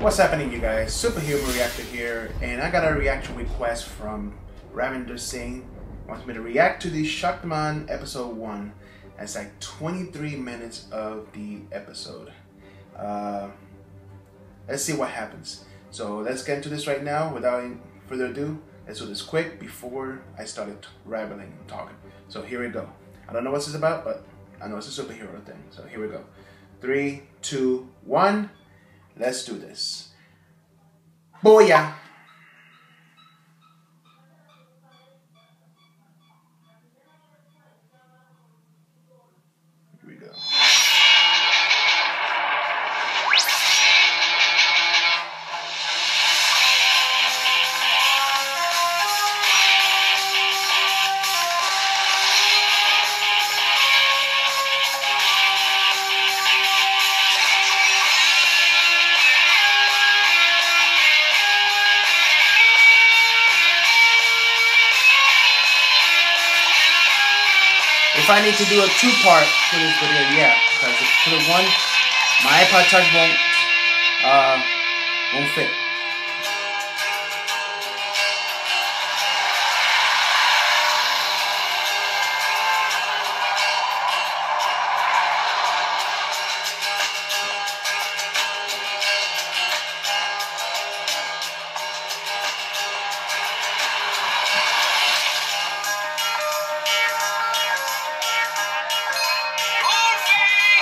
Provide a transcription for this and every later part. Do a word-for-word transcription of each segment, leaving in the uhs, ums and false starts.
What's happening, you guys? Superhuman Reactor here, and I got a reaction request from Raminder Singh. Wants me to react to the Shaktimaan episode one. That's like twenty-three minutes of the episode. Uh, let's see what happens. So let's get into this right now. Without any further ado, let's do this quick before I started rambling and talking. So here we go. I don't know what this is about, but I know it's a superhero thing. So here we go. Three, two, one. Let's do this. Booyah! Here we go. If I need to do a two-part for this video, yeah, because if I put one, my iPod Touch won't, uh, won't fit.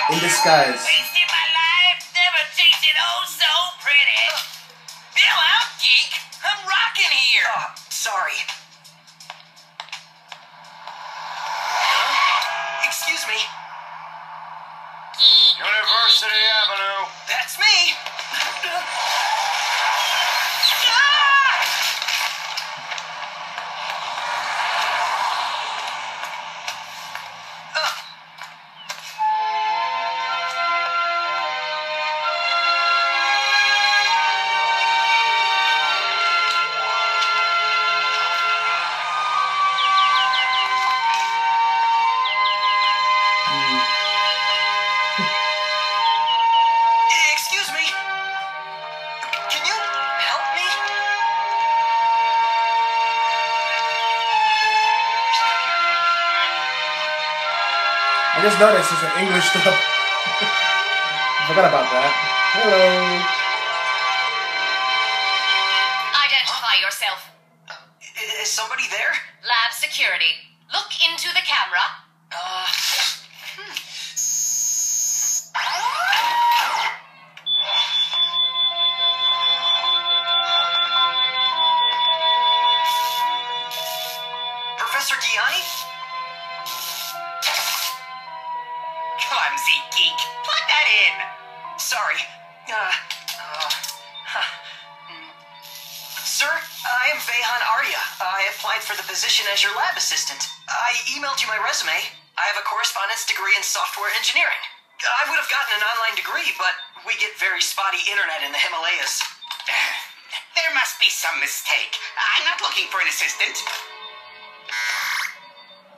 In disguise. Wasting my life, never tasted oh so pretty. Bill out, geek. I'm rocking here. Oh, sorry. Huh? Excuse me. University Avenue. That's me. I just noticed it's an English dub. I forgot about that. Hello. Identify huh? yourself. Uh, is somebody there? Lab security. Look into the camera. Uh. Hmm. Professor Gianni? Clumsy geek. Plug that in. Sorry. Uh, uh, huh. mm. Sir, I am Veyhan Arya. I applied for the position as your lab assistant. I emailed you my resume. I have a correspondence degree in software engineering. I would have gotten an online degree, but we get very spotty internet in the Himalayas. There must be some mistake. I'm not looking for an assistant.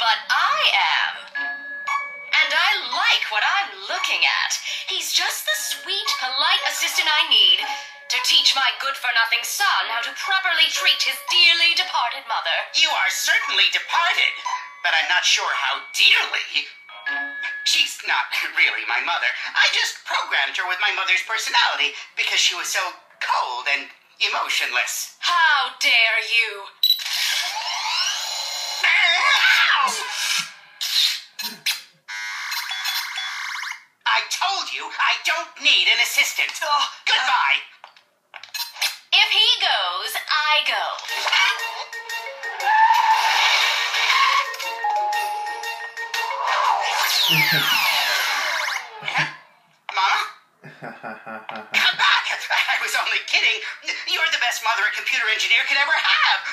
But I am. And I like what I'm looking at. He's just the sweet, polite assistant I need to teach my good-for-nothing son how to properly treat his dearly departed mother. You are certainly departed, but I'm not sure how dearly. She's not really my mother. I just programmed her with my mother's personality because she was so cold and emotionless. How dare you! You, I don't need an assistant. Oh, goodbye. If he goes, I go. Huh? Mama? Come back. I was only kidding. You're the best mother a computer engineer could ever have.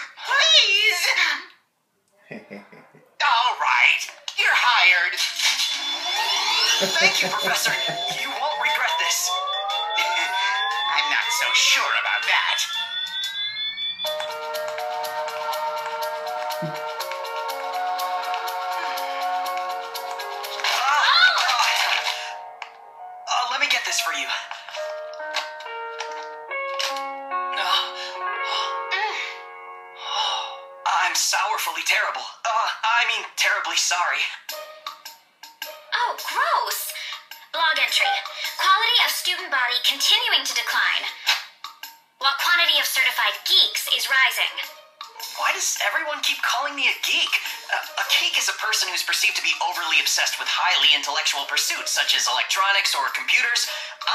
Please. All right. You're hired. Thank you, Professor. You won't regret this. I'm not so sure about that. uh, uh, let me get this for you. absolutely terrible. Uh, I mean, terribly sorry. Oh, gross! Log entry. Quality of student body continuing to decline, while quantity of certified geeks is rising. Why does everyone keep calling me a geek? Uh, a geek is a person who's perceived to be overly obsessed with highly intellectual pursuits, such as electronics or computers.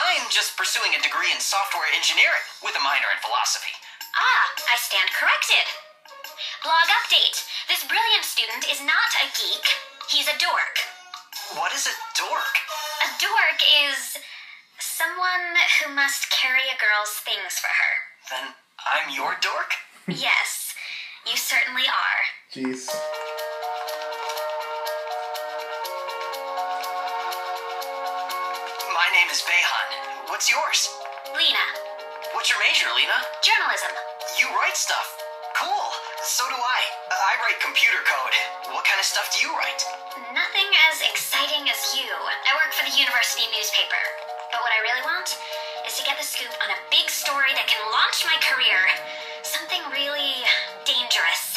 I'm just pursuing a degree in software engineering, with a minor in philosophy. Ah, I stand corrected. Blog update. This brilliant student is not a geek. He's a dork. What is a dork? A dork is someone who must carry a girl's things for her. Then I'm your dork? Yes. You certainly are. Jeez. My name is Veyhan. What's yours? Lena. What's your major, Lena? Journalism. You write stuff. Cool. So do I. I write computer code. What kind of stuff do you write? Nothing as exciting as you. I work for the university newspaper. But what I really want is to get the scoop on a big story that can launch my career. Something really dangerous.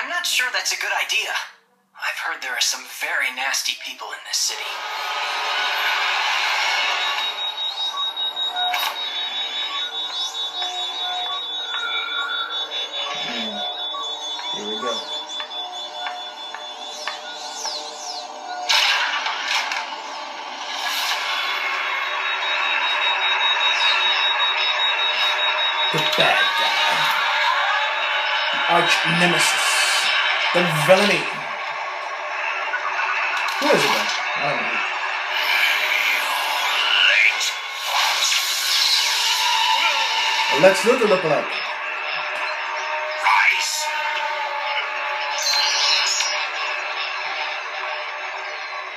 I'm not sure that's a good idea. I've heard there are some very nasty people in this city. Hmm. Here we go. The bad guy. Arch nemesis, the villainy. Who is it then? I don't know. A Lex Luthor lookalike. Rise.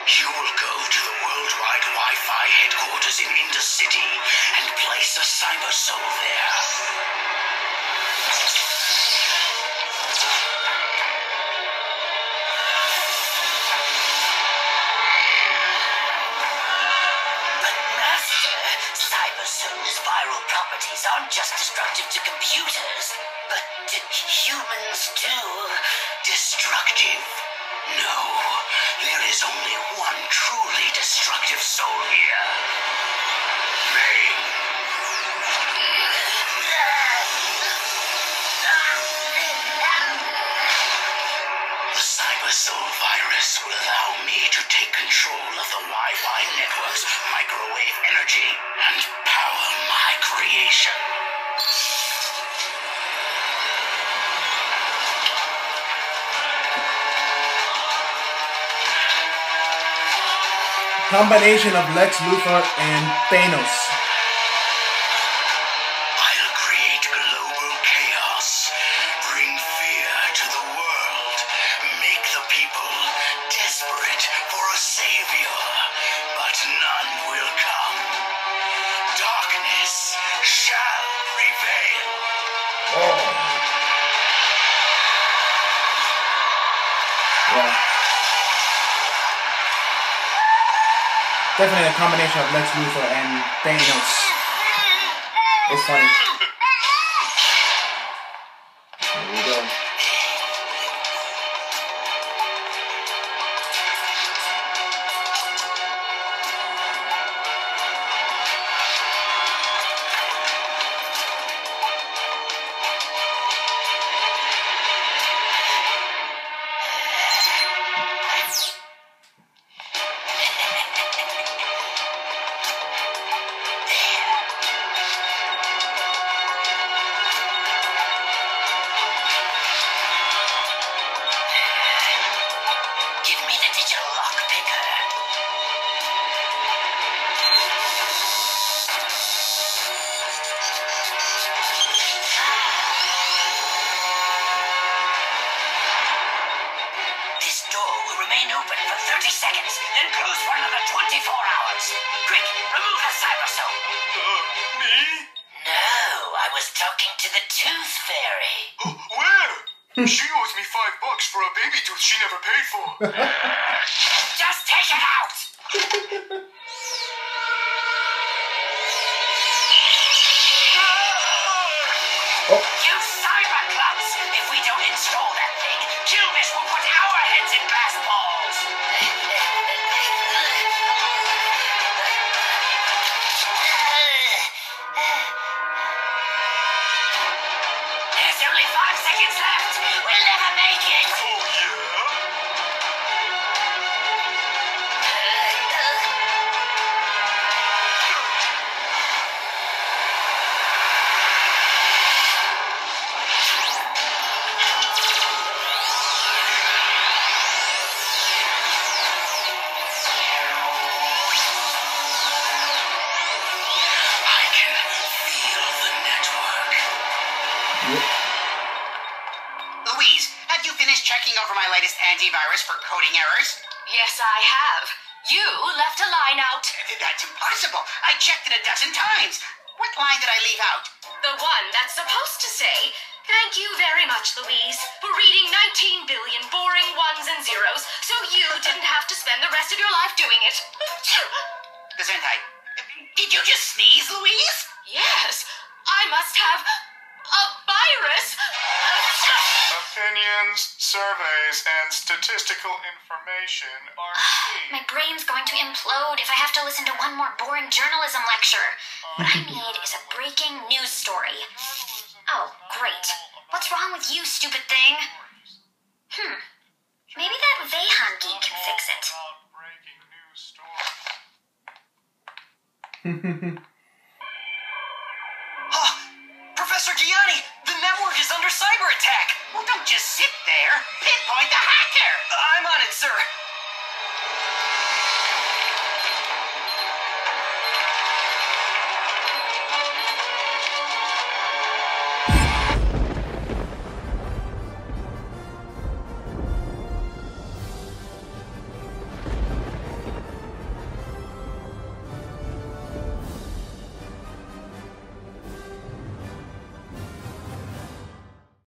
You will go to the worldwide Wi-Fi headquarters in Indus City and place a cyber soul there. Aren't just destructive to computers, but to humans too. Destructive? No, there is only one truly destructive soul here. Me. The cyber soul virus will allow me to take control of the Wi-Fi network's microwave energy and power my creation. Combination of Lex Luthor and Thanos. I'll create global chaos, bring fear to the world, make the people desperate for a savior, but none will come. Darkness shall prevail. Oh. Yeah. Definitely a combination of Lex Luthor and Thanos. It's funny. There we go. She owes me five bucks for a baby tooth she never paid for. Just take it out! Oh. You cyber clubs! If we don't install that thing, antivirus for coding errors? Yes, I have. You left a line out. That's impossible. I checked it a dozen times. What line did I leave out? The one that's supposed to say, "Thank you very much, Louise, for reading nineteen billion boring ones and zeros, so you didn't have to spend the rest of your life doing it." The Zentai. Did you just sneeze, Louise? Yes. I must have a virus. Opinions, surveys, and statistical information are key. My brain's going to implode if I have to listen to one more boring journalism lecture. What I need is a breaking news story. Oh, great. What's wrong with you, stupid thing? Hmm. Maybe that Veyhan geek can fix it. Oh, Professor Gianni, the network is under cyber attack. Well, don't just sit there. Pinpoint the hacker. I'm on it, sir.